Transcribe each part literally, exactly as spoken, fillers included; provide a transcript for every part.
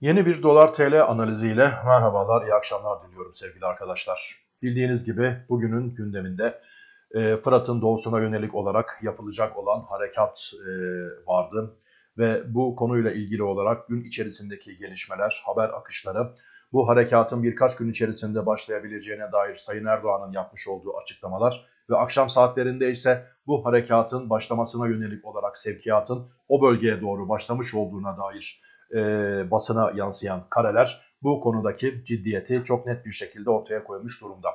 Yeni bir dolar T L analiziyle merhabalar, iyi akşamlar diliyorum sevgili arkadaşlar. Bildiğiniz gibi bugünün gündeminde e, Fırat'ın doğusuna yönelik olarak yapılacak olan harekat e, vardı. Ve bu konuyla ilgili olarak gün içerisindeki gelişmeler, haber akışları, bu harekatın birkaç gün içerisinde başlayabileceğine dair Sayın Erdoğan'ın yapmış olduğu açıklamalar ve akşam saatlerinde ise bu harekatın başlamasına yönelik olarak sevkiyatın o bölgeye doğru başlamış olduğuna dair E, basına yansıyan kareler bu konudaki ciddiyeti çok net bir şekilde ortaya koymuş durumda.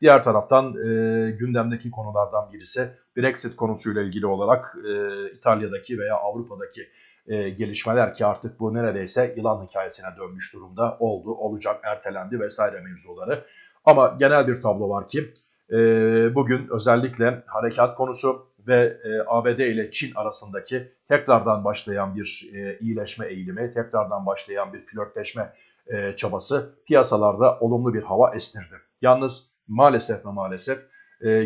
Diğer taraftan e, gündemdeki konulardan birisi Brexit konusuyla ilgili olarak e, İtalya'daki veya Avrupa'daki e, gelişmeler ki artık bu neredeyse yılan hikayesine dönmüş durumda oldu, olacak, ertelendi vesaire mevzuları. Ama genel bir tablo var ki e, bugün özellikle harekat konusu ve A B D ile Çin arasındaki tekrardan başlayan bir iyileşme eğilimi, tekrardan başlayan bir flörtleşme çabası piyasalarda olumlu bir hava estirdi. Yalnız maalesef ve maalesef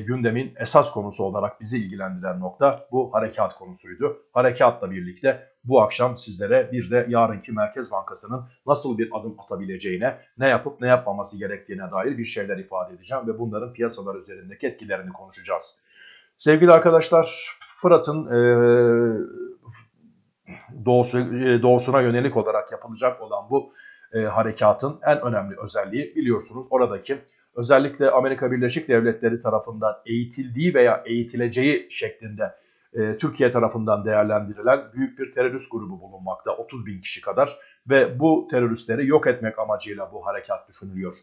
gündemin esas konusu olarak bizi ilgilendiren nokta bu harekat konusuydu. Harekatla birlikte bu akşam sizlere bir de yarınki Merkez Bankası'nın nasıl bir adım atabileceğine, ne yapıp ne yapmaması gerektiğine dair bir şeyler ifade edeceğim ve bunların piyasalar üzerindeki etkilerini konuşacağız. Sevgili arkadaşlar, Fırat'ın e, doğusu, e, doğusuna yönelik olarak yapılacak olan bu e, harekatın en önemli özelliği biliyorsunuz oradaki özellikle Amerika Birleşik Devletleri tarafından eğitildiği veya eğitileceği şeklinde e, Türkiye tarafından değerlendirilen büyük bir terörist grubu bulunmakta, otuz bin kişi kadar ve bu teröristleri yok etmek amacıyla bu harekat düşünülüyor.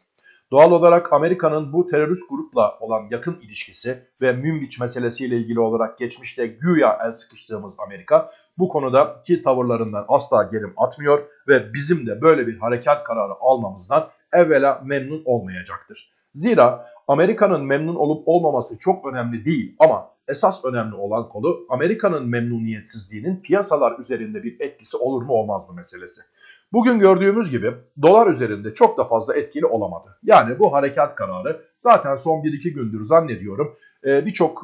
Doğal olarak Amerika'nın bu terörist grupla olan yakın ilişkisi ve Münbiç meselesiyle ilgili olarak geçmişte güya el sıkıştığımız Amerika bu konudaki tavırlarından asla gelim atmıyor ve bizim de böyle bir harekat kararı almamızdan evvela memnun olmayacaktır. Zira Amerika'nın memnun olup olmaması çok önemli değil ama esas önemli olan konu Amerika'nın memnuniyetsizliğinin piyasalar üzerinde bir etkisi olur mu olmaz mı meselesi. Bugün gördüğümüz gibi dolar üzerinde çok da fazla etkili olamadı. Yani bu harekat kararı zaten son bir iki gündür zannediyorum birçok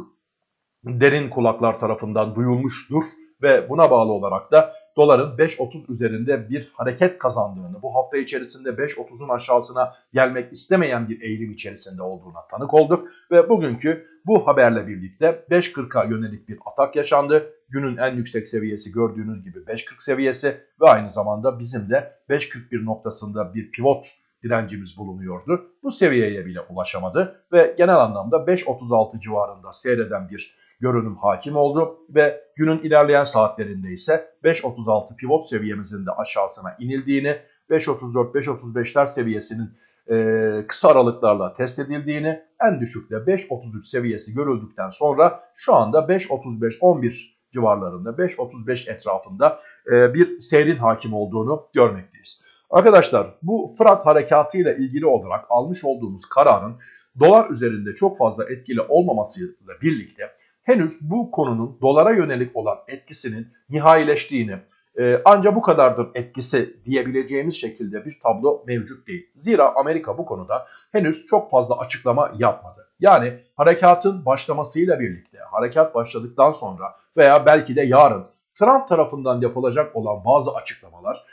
derin kulaklar tarafından duyulmuştur. Ve buna bağlı olarak da doların beş otuz üzerinde bir hareket kazandığını, bu hafta içerisinde beş otuzun aşağısına gelmek istemeyen bir eğilim içerisinde olduğuna tanık olduk. Ve bugünkü bu haberle birlikte beş kırk'a yönelik bir atak yaşandı. Günün en yüksek seviyesi gördüğünüz gibi beş kırk seviyesi ve aynı zamanda bizim de beş kırk bir noktasında bir pivot direncimiz bulunuyordu. Bu seviyeye bile ulaşamadı ve genel anlamda beş otuz altı civarında seyreden bir görünüm hakim oldu ve günün ilerleyen saatlerinde ise beş otuz altı pivot seviyemizin de aşağısına inildiğini, beş otuz dört beş otuz beşler seviyesinin e, kısa aralıklarla test edildiğini, en düşükte beş otuz üç seviyesi görüldükten sonra şu anda beş otuz beş on bir civarlarında, beş otuz beş etrafında e, bir seyrin hakim olduğunu görmekteyiz. Arkadaşlar bu Fırat Harekatı ile ilgili olarak almış olduğumuz kararın dolar üzerinde çok fazla etkili olmamasıyla birlikte henüz bu konunun dolara yönelik olan etkisinin nihayileştiğini e, ancak bu kadardır etkisi diyebileceğimiz şekilde bir tablo mevcut değil. Zira Amerika bu konuda henüz çok fazla açıklama yapmadı. Yani harekatın başlamasıyla birlikte, harekat başladıktan sonra veya belki de yarın Trump tarafından yapılacak olan bazı açıklamalar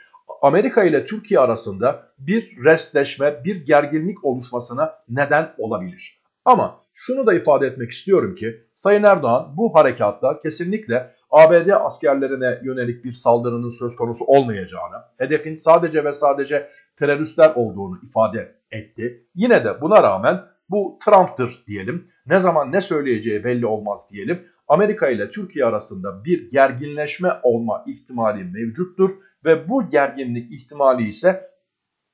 Amerika ile Türkiye arasında bir restleşme, bir gerginlik oluşmasına neden olabilir. Ama şunu da ifade etmek istiyorum ki Sayın Erdoğan bu harekatla kesinlikle A B D askerlerine yönelik bir saldırının söz konusu olmayacağını, hedefin sadece ve sadece teröristler olduğunu ifade etti. Yine de buna rağmen bu Trump'tır diyelim, ne zaman ne söyleyeceği belli olmaz diyelim. Amerika ile Türkiye arasında bir gerginleşme olma ihtimali mevcuttur ve bu gerginlik ihtimali ise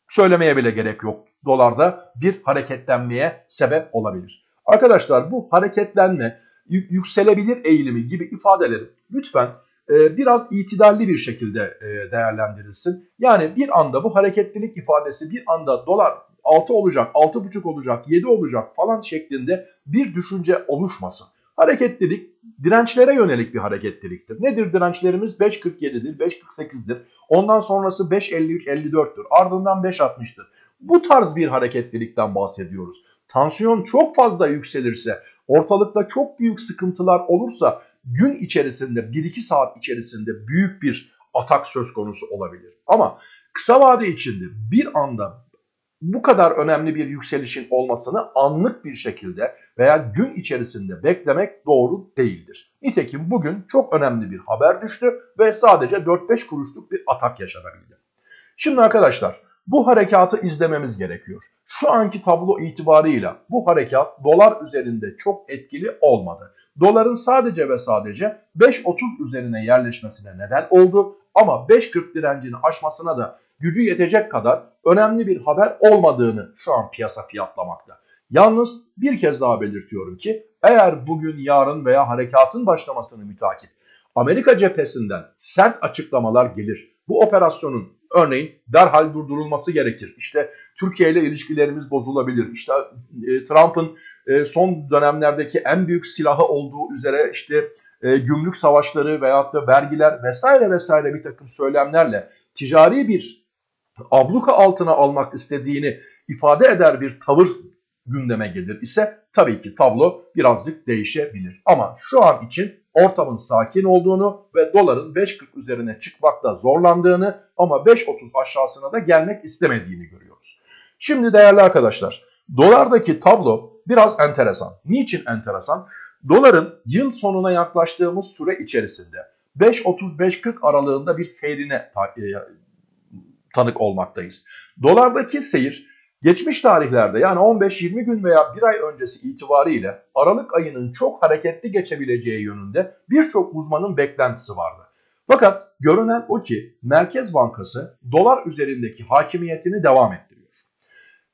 söylemeye bile gerek yok. Dolarda bir hareketlenmeye sebep olabilir. Arkadaşlar bu hareketlenme, yükselebilir eğilimi gibi ifadeleri lütfen e, biraz itidalli bir şekilde e, değerlendirilsin. Yani bir anda bu hareketlilik ifadesi bir anda dolar altı olacak, altı buçuk olacak, yedi olacak falan şeklinde bir düşünce oluşmasın. Hareketlilik dirençlere yönelik bir hareketliliktir. Nedir dirençlerimiz? beş kırk yedidir, beş kırk sekizdir. Ondan sonrası beş elli üç elli dörttür. Ardından beş altmıştır. Bu tarz bir hareketlilikten bahsediyoruz. Tansiyon çok fazla yükselirse, ortalıkta çok büyük sıkıntılar olursa gün içerisinde bir iki saat içerisinde büyük bir atak söz konusu olabilir. Ama kısa vade içinde bir anda bu kadar önemli bir yükselişin olmasını anlık bir şekilde veya gün içerisinde beklemek doğru değildir. Nitekim bugün çok önemli bir haber düştü ve sadece dört beş kuruşluk bir atak yaşanabildi. Şimdi arkadaşlar bu harekatı izlememiz gerekiyor. Şu anki tablo itibarıyla bu harekat dolar üzerinde çok etkili olmadı. Doların sadece ve sadece beş otuz üzerine yerleşmesine neden oldu ama beş kırk direncini aşmasına da gücü yetecek kadar önemli bir haber olmadığını şu an piyasa fiyatlamakta. Yalnız bir kez daha belirtiyorum ki eğer bugün, yarın veya harekatın başlamasını mütakip Amerika cephesinden sert açıklamalar gelir, bu operasyonun örneğin derhal durdurulması gerekir, İşte Türkiye ile ilişkilerimiz bozulabilir, İşte e, Trump'ın e, son dönemlerdeki en büyük silahı olduğu üzere işte e, gümrük savaşları veyahut da vergiler vesaire vesaire bir takım söylemlerle ticari bir abluka altına almak istediğini ifade eder bir tavır gündeme gelir ise tabii ki tablo birazcık değişebilir. Ama şu an için ortamın sakin olduğunu ve doların beş kırk üzerine çıkmakta zorlandığını ama beş otuz aşağısına da gelmek istemediğini görüyoruz. Şimdi değerli arkadaşlar, dolardaki tablo biraz enteresan. Niçin enteresan? Doların yıl sonuna yaklaştığımız süre içerisinde beş otuz beş kırk aralığında bir seyrine tanık olmaktayız. Dolardaki seyir geçmiş tarihlerde yani on beş yirmi gün veya bir ay öncesi itibariyle Aralık ayının çok hareketli geçebileceği yönünde birçok uzmanın beklentisi vardı. Fakat görünen o ki Merkez Bankası dolar üzerindeki hakimiyetini devam ettiriyor.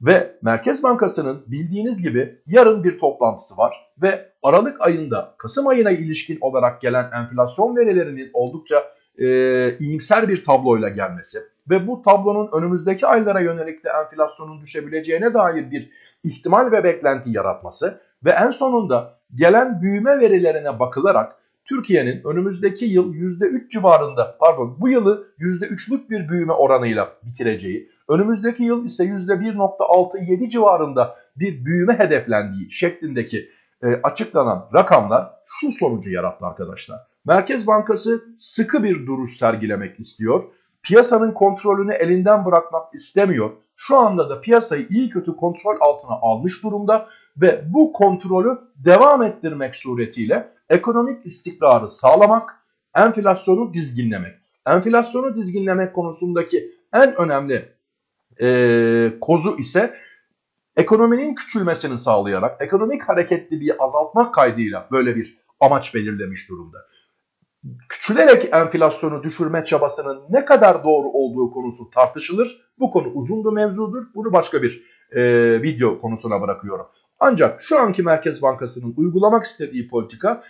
Ve Merkez Bankası'nın bildiğiniz gibi yarın bir toplantısı var ve Aralık ayında Kasım ayına ilişkin olarak gelen enflasyon verilerinin oldukça e, iyimser bir tabloyla gelmesi ve bu tablonun önümüzdeki aylara yönelik de enflasyonun düşebileceğine dair bir ihtimal ve beklenti yaratması ve en sonunda gelen büyüme verilerine bakılarak Türkiye'nin önümüzdeki yıl yüzde üç civarında, pardon bu yılı yüzde üçlük bir büyüme oranıyla bitireceği, önümüzdeki yıl ise yüzde bir nokta altı yedi civarında bir büyüme hedeflendiği şeklindeki e, açıklanan rakamlar şu sonucu yarattı arkadaşlar. Merkez Bankası sıkı bir duruş sergilemek istiyor. Piyasanın kontrolünü elinden bırakmak istemiyor. Şu anda da piyasayı iyi kötü kontrol altına almış durumda ve bu kontrolü devam ettirmek suretiyle ekonomik istikrarı sağlamak, enflasyonu dizginlemek. Enflasyonu dizginlemek konusundaki en önemli e, kozu ise ekonominin küçülmesini sağlayarak ekonomik hareketliliği azaltmak kaydıyla böyle bir amaç belirlemiş durumda. Küçülerek enflasyonu düşürme çabasının ne kadar doğru olduğu konusu tartışılır. Bu konu uzun bir mevzudur. Bunu başka bir e, video konusuna bırakıyorum. Ancak şu anki Merkez Bankası'nın uygulamak istediği politika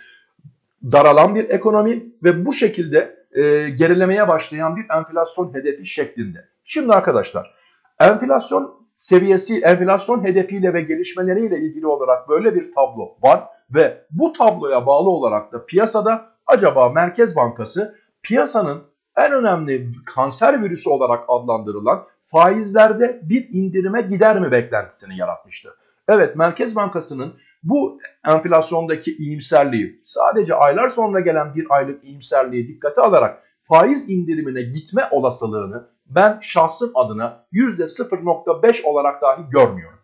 daralan bir ekonomi ve bu şekilde e, gerilemeye başlayan bir enflasyon hedefi şeklinde. Şimdi arkadaşlar enflasyon seviyesi, enflasyon hedefiyle ve gelişmeleriyle ilgili olarak böyle bir tablo var ve bu tabloya bağlı olarak da piyasada acaba Merkez Bankası piyasanın en önemli kanser virüsü olarak adlandırılan faizlerde bir indirime gider mi beklentisini yaratmıştı. Evet, Merkez Bankası'nın bu enflasyondaki iyimserliği, sadece aylar sonra gelen bir aylık iyimserliği dikkate alarak faiz indirimine gitme olasılığını ben şahsım adına yüzde sıfır nokta beş olarak dahi görmüyorum.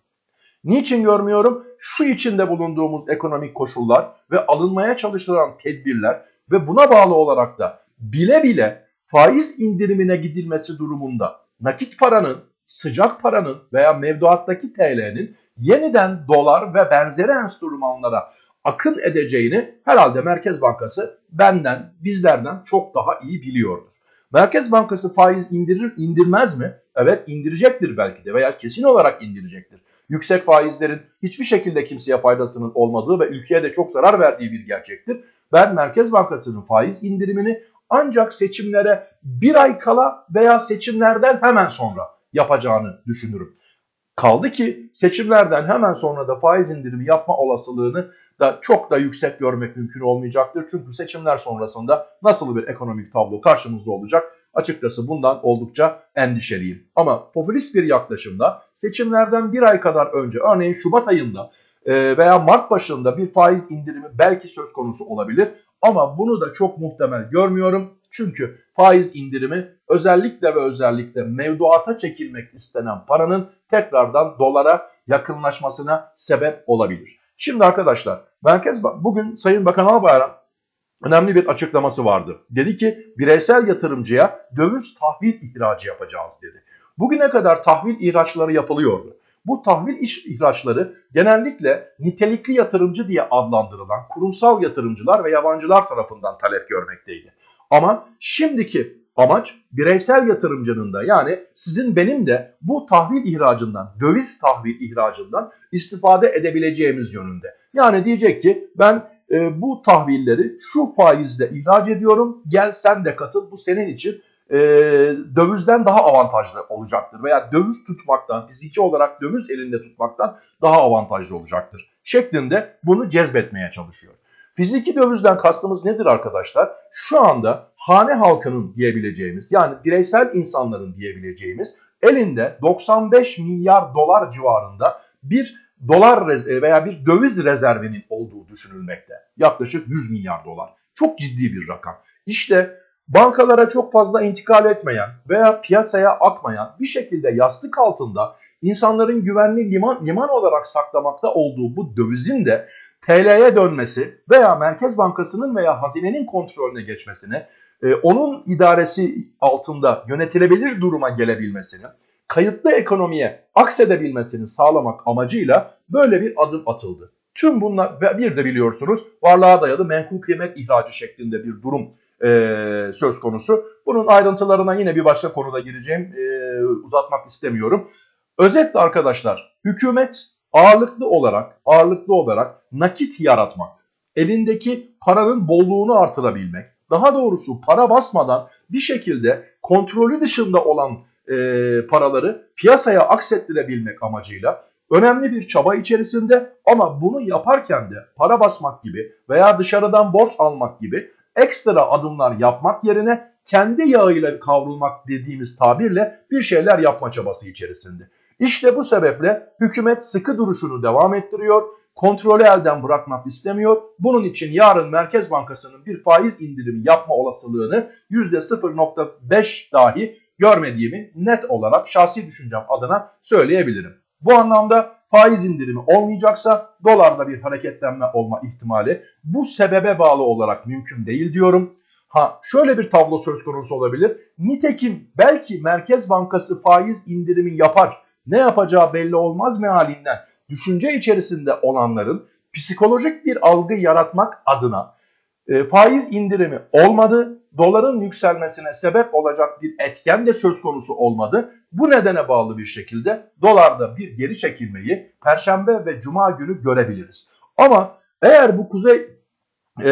Niçin görmüyorum? Şu içinde bulunduğumuz ekonomik koşullar ve alınmaya çalışılan tedbirler ve buna bağlı olarak da bile bile faiz indirimine gidilmesi durumunda nakit paranın, sıcak paranın veya mevduattaki T L'nin yeniden dolar ve benzeri enstrümanlara akın edeceğini herhalde Merkez Bankası benden, bizlerden çok daha iyi biliyordur. Merkez Bankası faiz indirir, indirmez mi? Evet, indirecektir belki de veya kesin olarak indirecektir. Yüksek faizlerin hiçbir şekilde kimseye faydasının olmadığı ve ülkeye de çok zarar verdiği bir gerçektir. Ben Merkez Bankası'nın faiz indirimini ancak seçimlere bir ay kala veya seçimlerden hemen sonra yapacağını düşünürüm. Kaldı ki seçimlerden hemen sonra da faiz indirimi yapma olasılığını da çok da yüksek görmek mümkün olmayacaktır. Çünkü seçimler sonrasında nasıl bir ekonomik tablo karşımızda olacak? Açıkçası bundan oldukça endişeliyim. Ama popülist bir yaklaşımda seçimlerden bir ay kadar önce, örneğin Şubat ayında veya Mart başında bir faiz indirimi belki söz konusu olabilir. Ama bunu da çok muhtemel görmüyorum. Çünkü faiz indirimi özellikle ve özellikle mevduata çekilmek istenen paranın tekrardan dolara yakınlaşmasına sebep olabilir. Şimdi arkadaşlar, Merkez Bankası bugün Sayın Bakan Albayrak'ın önemli bir açıklaması vardı. Dedi ki bireysel yatırımcıya döviz tahvil ihracı yapacağız dedi. Bugüne kadar tahvil ihraçları yapılıyordu. Bu tahvil iş ihraçları genellikle nitelikli yatırımcı diye adlandırılan kurumsal yatırımcılar ve yabancılar tarafından talep görmekteydi. Ama şimdiki amaç bireysel yatırımcının da, yani sizin benim de bu tahvil ihracından, döviz tahvil ihracından istifade edebileceğimiz yönünde. Yani diyecek ki ben e, bu tahvilleri şu faizle ihraç ediyorum, gel sen de katıl, bu senin için e, dövizden daha avantajlı olacaktır. Veya döviz tutmaktan, fiziki olarak döviz elinde tutmaktan daha avantajlı olacaktır şeklinde bunu cezbetmeye çalışıyor. Fiziki dövizden kastımız nedir arkadaşlar? Şu anda hane halkının diyebileceğimiz, yani bireysel insanların diyebileceğimiz elinde doksan beş milyar dolar civarında bir dolar veya bir döviz rezervinin olduğu düşünülmekte. Yaklaşık yüz milyar dolar. Çok ciddi bir rakam. İşte bankalara çok fazla intikal etmeyen veya piyasaya akmayan, bir şekilde yastık altında insanların güvenli liman, liman olarak saklamakta olduğu bu dövizin de T L'ye dönmesi veya Merkez Bankası'nın veya hazinenin kontrolüne geçmesini, e, onun idaresi altında yönetilebilir duruma gelebilmesini, kayıtlı ekonomiye aksedebilmesini sağlamak amacıyla böyle bir adım atıldı. Tüm bunlar, bir de biliyorsunuz varlığa dayalı menkul kıymet ihracı şeklinde bir durum e, söz konusu. Bunun ayrıntılarına yine bir başka konuda gireceğim, e, uzatmak istemiyorum. Özetle arkadaşlar, hükümet ağırlıklı olarak ağırlıklı olarak nakit yaratmak, elindeki paranın bolluğunu artırabilmek, daha doğrusu para basmadan bir şekilde kontrolü dışında olan e, paraları piyasaya aksettirebilmek amacıyla önemli bir çaba içerisinde, ama bunu yaparken de para basmak gibi veya dışarıdan borç almak gibi ekstra adımlar yapmak yerine kendi yağıyla kavrulmak dediğimiz tabirle bir şeyler yapma çabası içerisinde. İşte bu sebeple hükümet sıkı duruşunu devam ettiriyor, kontrolü elden bırakmak istemiyor. Bunun için yarın Merkez Bankası'nın bir faiz indirimi yapma olasılığını yüzde sıfır nokta beş dahi görmediğimi net olarak şahsi düşüncem adına söyleyebilirim. Bu anlamda faiz indirimi olmayacaksa dolarda bir hareketlenme olma ihtimali bu sebebe bağlı olarak mümkün değil diyorum. Ha, şöyle bir tablo söz konusu olabilir. Nitekim belki Merkez Bankası faiz indirimi yapar, ne yapacağı belli olmaz mealinden düşünce içerisinde olanların psikolojik bir algı yaratmak adına e, faiz indirimi olmadı, doların yükselmesine sebep olacak bir etken de söz konusu olmadı. Bu nedene bağlı bir şekilde dolarda bir geri çekilmeyi Perşembe ve Cuma günü görebiliriz. Ama eğer bu Kuzey e,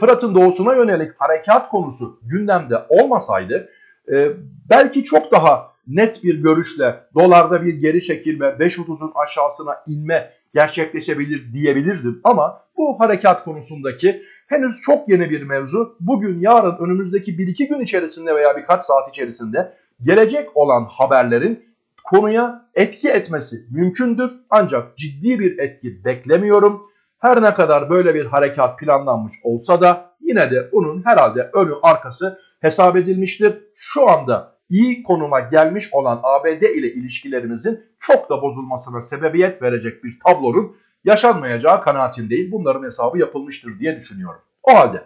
Fırat'ın doğusuna yönelik harekat konusu gündemde olmasaydı e, belki çok daha net bir görüşle dolarda bir geri çekilme, beş otuzun aşağısına inme gerçekleşebilir diyebilirdim. Ama bu harekat konusundaki henüz çok yeni bir mevzu. Bugün, yarın, önümüzdeki bir iki gün içerisinde veya birkaç saat içerisinde gelecek olan haberlerin konuya etki etmesi mümkündür. Ancak ciddi bir etki beklemiyorum. Her ne kadar böyle bir harekat planlanmış olsa da yine de bunun herhalde önü arkası hesap edilmiştir. Şu anda iyi konuma gelmiş olan A B D ile ilişkilerimizin çok da bozulmasına sebebiyet verecek bir tablonun yaşanmayacağı kanaatindeyim. Bunların hesabı yapılmıştır diye düşünüyorum. O halde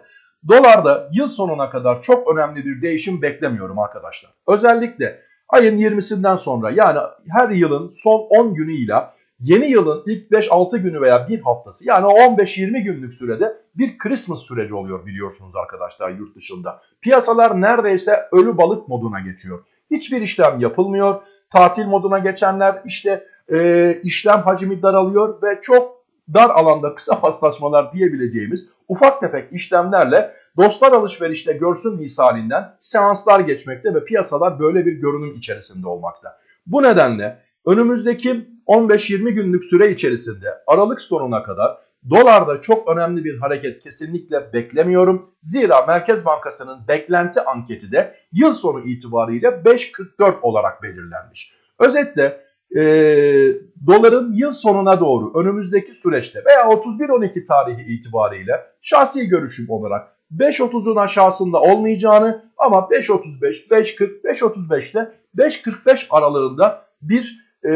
dolarda yıl sonuna kadar çok önemli bir değişim beklemiyorum arkadaşlar. Özellikle ayın yirmisinden sonra, yani her yılın son on günü ile yeni yılın ilk beş altı günü veya bir haftası, yani on beş yirmi günlük sürede bir Christmas süreci oluyor biliyorsunuz arkadaşlar yurt dışında. Piyasalar neredeyse ölü balık moduna geçiyor. Hiçbir işlem yapılmıyor. Tatil moduna geçenler işte e, işlem hacmi daralıyor ve çok dar alanda kısa paslaşmalar diyebileceğimiz ufak tefek işlemlerle dostlar alışverişte görsün misalinden seanslar geçmekte ve piyasalar böyle bir görünüm içerisinde olmakta. Bu nedenle önümüzdeki on beş yirmi günlük süre içerisinde Aralık sonuna kadar dolarda çok önemli bir hareket kesinlikle beklemiyorum. Zira Merkez Bankası'nın beklenti anketi de yıl sonu itibariyle beş kırk dört olarak belirlenmiş. Özetle e, doların yıl sonuna doğru önümüzdeki süreçte veya otuz bir on iki tarihi itibariyle şahsi görüşüm olarak beş otuzun aşağısında olmayacağını ama beş otuz beş, beş kırk, beş otuz beş ile beş kırk beş aralarında bir e,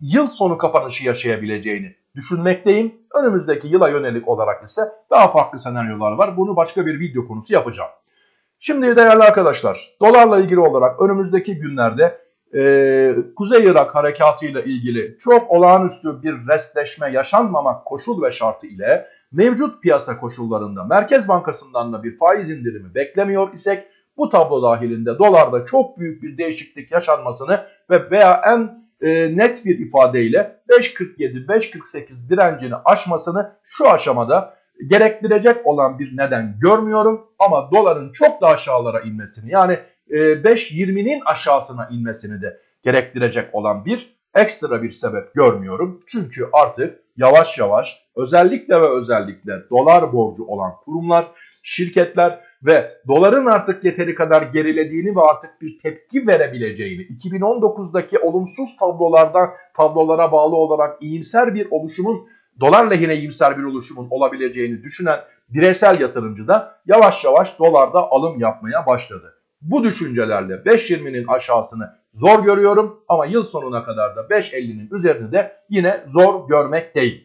yıl sonu kapanışı yaşayabileceğini düşünmekteyim. Önümüzdeki yıla yönelik olarak ise daha farklı senaryolar var. Bunu başka bir video konusu yapacağım. Şimdi değerli arkadaşlar, dolarla ilgili olarak önümüzdeki günlerde e, Kuzey Irak harekatıyla ilgili çok olağanüstü bir restleşme yaşanmamak koşul ve şartı ile mevcut piyasa koşullarında Merkez Bankası'ndan da bir faiz indirimi beklemiyor isek bu tablo dahilinde dolarda çok büyük bir değişiklik yaşanmasını ve veya en e, net bir ifadeyle beş kırk yedi beş kırk sekiz direncini aşmasını şu aşamada gerektirecek olan bir neden görmüyorum ama doların çok da aşağılara inmesini yani beş yirminin aşağısına inmesini de gerektirecek olan bir ekstra bir sebep görmüyorum. Çünkü artık yavaş yavaş özellikle ve özellikle dolar borcu olan kurumlar, şirketler ve doların artık yeteri kadar gerilediğini ve artık bir tepki verebileceğini iki bin on dokuzdaki olumsuz tablolardan tablolara bağlı olarak iyimser bir oluşumun dolar lehine iyimser bir oluşumun olabileceğini düşünen bireysel yatırımcı da yavaş yavaş dolarda alım yapmaya başladı. Bu düşüncelerle beş yirminin aşağısını zor görüyorum ama yıl sonuna kadar da beş ellinin üzerini de yine zor görmekteyim.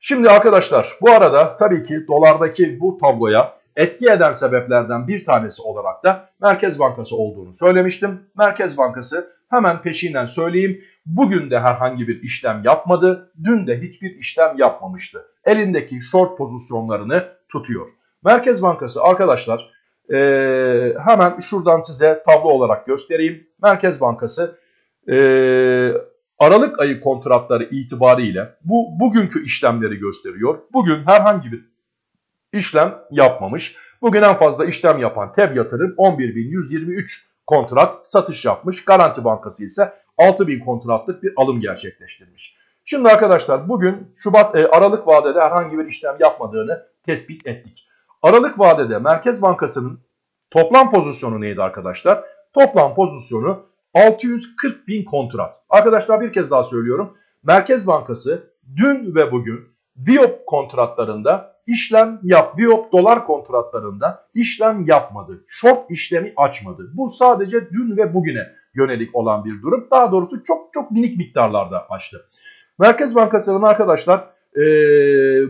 Şimdi arkadaşlar bu arada tabii ki dolardaki bu tabloya etki eden sebeplerden bir tanesi olarak da Merkez Bankası olduğunu söylemiştim. Merkez Bankası hemen peşinen söyleyeyim. Bugün de herhangi bir işlem yapmadı, dün de hiçbir işlem yapmamıştı. Elindeki short pozisyonlarını tutuyor. Merkez Bankası arkadaşlar e, hemen şuradan size tablo olarak göstereyim. Merkez Bankası e, Aralık ayı kontratları itibariyle bu bugünkü işlemleri gösteriyor. Bugün herhangi bir işlem yapmamış. Bugün en fazla işlem yapan TEB yatırım on bir bin yüz yirmi üç kontrat satış yapmış. Garanti Bankası ise altı bin kontratlık bir alım gerçekleştirmiş. Şimdi arkadaşlar bugün Şubat e, Aralık vadede herhangi bir işlem yapmadığını tespit ettik. Aralık vadede Merkez Bankası'nın toplam pozisyonu neydi arkadaşlar? Toplam pozisyonu altı yüz kırk bin kontrat. Arkadaşlar bir kez daha söylüyorum. Merkez Bankası dün ve bugün VIOP kontratlarında işlem yap, VIOP dolar kontratlarında işlem yapmadı. Short işlemi açmadı. Bu sadece dün ve bugüne yönelik olan bir durum. Daha doğrusu çok çok minik miktarlarda açtı. Merkez Bankası'nın arkadaşlar ee,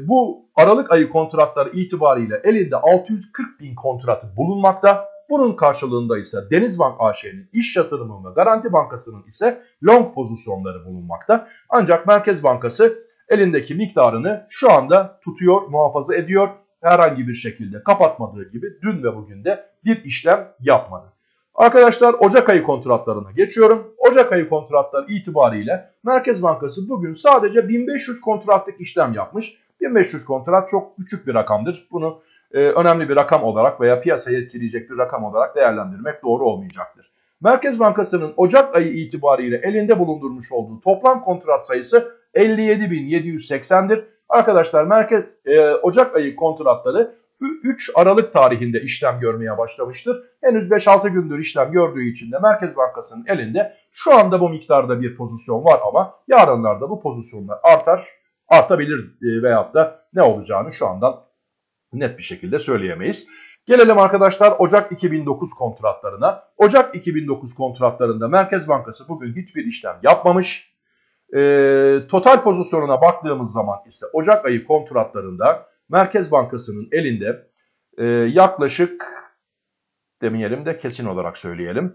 bu Aralık ayı kontratları itibariyle elinde altı yüz kırk bin kontratı bulunmakta. Bunun karşılığında ise Denizbank A Ş'nin iş yatırımı ve Garanti Bankası'nın ise long pozisyonları bulunmakta. Ancak Merkez Bankası elindeki miktarını şu anda tutuyor, muhafaza ediyor. Herhangi bir şekilde kapatmadığı gibi dün ve bugün de bir işlem yapmadı. Arkadaşlar Ocak ayı kontratlarına geçiyorum. Ocak ayı kontratları itibariyle Merkez Bankası bugün sadece bin beş yüz kontratlık işlem yapmış. bin beş yüz kontrat çok küçük bir rakamdır. Bunu e, önemli bir rakam olarak veya piyasayı etkileyecek bir rakam olarak değerlendirmek doğru olmayacaktır. Merkez Bankası'nın Ocak ayı itibariyle elinde bulundurmuş olduğu toplam kontrat sayısı elli yedi bin yedi yüz seksen'dir. Arkadaşlar merkez e, Ocak ayı kontratları üç Aralık tarihinde işlem görmeye başlamıştır. Henüz beş altı gündür işlem gördüğü için de Merkez Bankası'nın elinde şu anda bu miktarda bir pozisyon var ama yarınlarda bu pozisyonlar artar, artabilir veyahut da ne olacağını şu andan net bir şekilde söyleyemeyiz. Gelelim arkadaşlar Ocak iki bin dokuz kontratlarına. Ocak iki bin dokuz kontratlarında Merkez Bankası bugün hiçbir işlem yapmamış. E, total pozisyonuna baktığımız zaman ise Ocak ayı kontratlarında Merkez Bankası'nın elinde e, yaklaşık demeyelim de kesin olarak söyleyelim.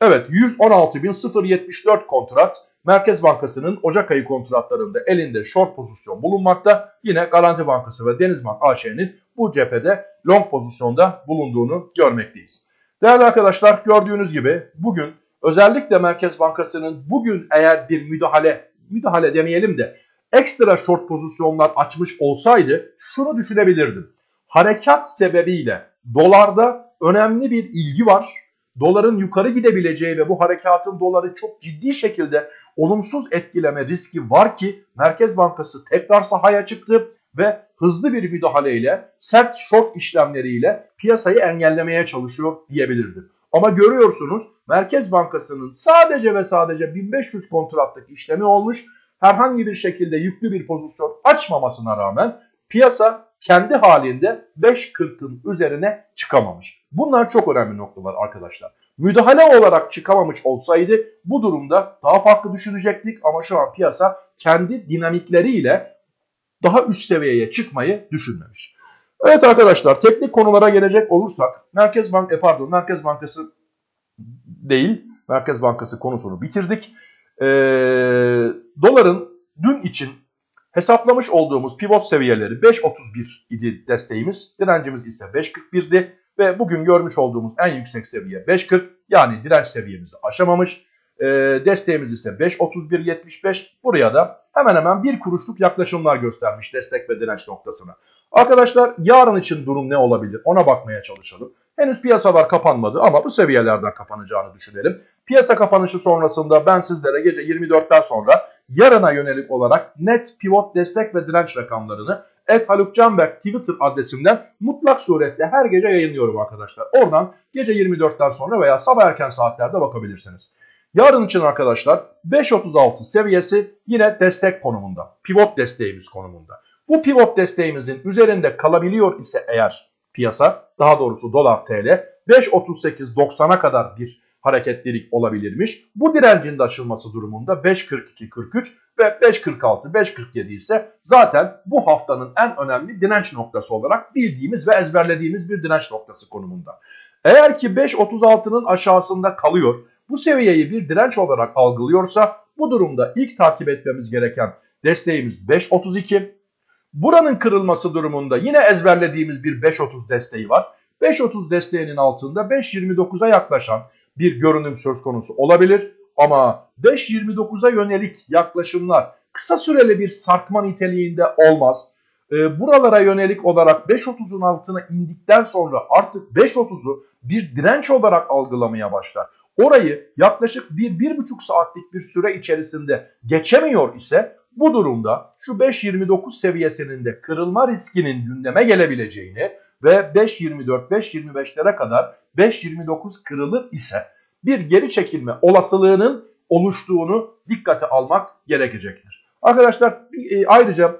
Evet yüz on altı bin yetmiş dört kontrat Merkez Bankası'nın Ocak ayı kontratlarında elinde short pozisyon bulunmakta. Yine Garanti Bankası ve Denizbank A Ş'nin bu cephede long pozisyonda bulunduğunu görmekteyiz. Değerli arkadaşlar gördüğünüz gibi bugün özellikle Merkez Bankası'nın bugün eğer bir müdahale, müdahale demeyelim de ekstra short pozisyonlar açmış olsaydı şunu düşünebilirdim. Harekat sebebiyle dolarda önemli bir ilgi var. Doların yukarı gidebileceği ve bu harekatın doları çok ciddi şekilde olumsuz etkileme riski var ki Merkez Bankası tekrar sahaya çıktı ve hızlı bir müdahaleyle sert short işlemleriyle piyasayı engellemeye çalışıyor diyebilirdim. Ama görüyorsunuz Merkez Bankası'nın sadece ve sadece bin beş yüz kontrattaki işlemi olmuş. Herhangi bir şekilde yüklü bir pozisyon açmamasına rağmen piyasa kendi halinde beş kırkın üzerine çıkamamış. Bunlar çok önemli noktalar arkadaşlar. Müdahale olarak çıkamamış olsaydı bu durumda daha farklı düşünecektik ama şu an piyasa kendi dinamikleriyle daha üst seviyeye çıkmayı düşünmemiş. Evet arkadaşlar, teknik konulara gelecek olursak Merkez Bank pardon Merkez Bankası değil Merkez Bankası konusunu bitirdik. Ee, doların dün için hesaplamış olduğumuz pivot seviyeleri beş otuz bir idi desteğimiz, direncimiz ise beş kırk bir'di ve bugün görmüş olduğumuz en yüksek seviye beş kırk, yani direnç seviyemizi aşamamış. E, desteğimiz ise beş otuz bir yetmiş beş, buraya da hemen hemen bir kuruşluk yaklaşımlar göstermiş destek ve direnç noktasına. Arkadaşlar yarın için durum ne olabilir ona bakmaya çalışalım. Henüz piyasalar kapanmadı ama bu seviyelerden kapanacağını düşünelim. Piyasa kapanışı sonrasında ben sizlere gece yirmi dört'ten sonra yarına yönelik olarak net pivot destek ve direnç rakamlarını et Haluk Canberk Twitter adresimden mutlak surette her gece yayınlıyorum arkadaşlar. Oradan gece yirmi dört'ten sonra veya sabah erken saatlerde bakabilirsiniz. Yarın için arkadaşlar beş otuz altı seviyesi yine destek konumunda. Pivot desteğimiz konumunda. Bu pivot desteğimizin üzerinde kalabiliyor ise eğer piyasa, daha doğrusu dolar T L beş otuz sekiz doksana kadar bir hareketlilik olabilirmiş. Bu direncin de aşılması durumunda beş kırk iki kırk üç ve beş kırk altı beş kırk yedi ise zaten bu haftanın en önemli direnç noktası olarak bildiğimiz ve ezberlediğimiz bir direnç noktası konumunda. Eğer ki beş otuz altı'nın aşağısında kalıyor, bu seviyeyi bir direnç olarak algılıyorsa bu durumda ilk takip etmemiz gereken desteğimiz beş otuz iki. Buranın kırılması durumunda yine ezberlediğimiz bir beş otuz desteği var. beş otuz desteğinin altında beş yirmi dokuz'a yaklaşan bir görünüm söz konusu olabilir. Ama beş yirmi dokuz'a yönelik yaklaşımlar kısa süreli bir sarkma niteliğinde olmaz. E, buralara yönelik olarak beş otuz'un altına indikten sonra artık beş otuz'u bir direnç olarak algılamaya başlar. Orayı yaklaşık bir bir buçuk saatlik bir süre içerisinde geçemiyor ise bu durumda şu beş yirmi dokuz seviyesinin de kırılma riskinin gündeme gelebileceğini ve beş yirmi dört beş yirmi beş'lere kadar beş yirmi dokuz kırılır ise bir geri çekilme olasılığının oluştuğunu dikkate almak gerekecektir. Arkadaşlar ayrıca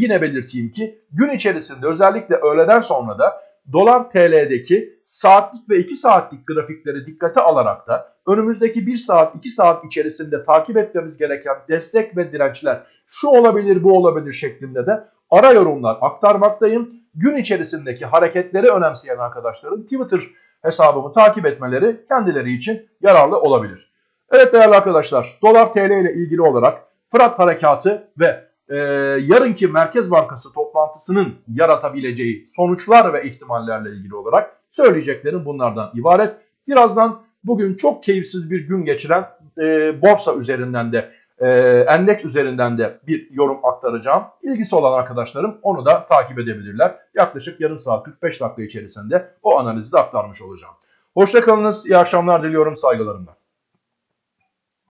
yine belirteyim ki gün içerisinde özellikle öğleden sonra da dolar T L'deki saatlik ve iki saatlik grafikleri dikkate alarak da önümüzdeki bir saat iki saat içerisinde takip etmemiz gereken destek ve dirençler şu olabilir bu olabilir şeklinde de ara yorumlar aktarmaktayım. Gün içerisindeki hareketleri önemseyen arkadaşların Twitter hesabımı takip etmeleri kendileri için yararlı olabilir. Evet değerli arkadaşlar, dolar T L ile ilgili olarak Fırat Harekatı ve Ee, yarınki Merkez Bankası toplantısının yaratabileceği sonuçlar ve ihtimallerle ilgili olarak söyleyeceklerim bunlardan ibaret. Birazdan bugün çok keyifsiz bir gün geçiren e, borsa üzerinden de e, endeks üzerinden de bir yorum aktaracağım. İlgisi olan arkadaşlarım onu da takip edebilirler. Yaklaşık yarım saat kırk beş dakika içerisinde o analizi de aktarmış olacağım. Hoşça kalınız, iyi akşamlar diliyorum, saygılarımla.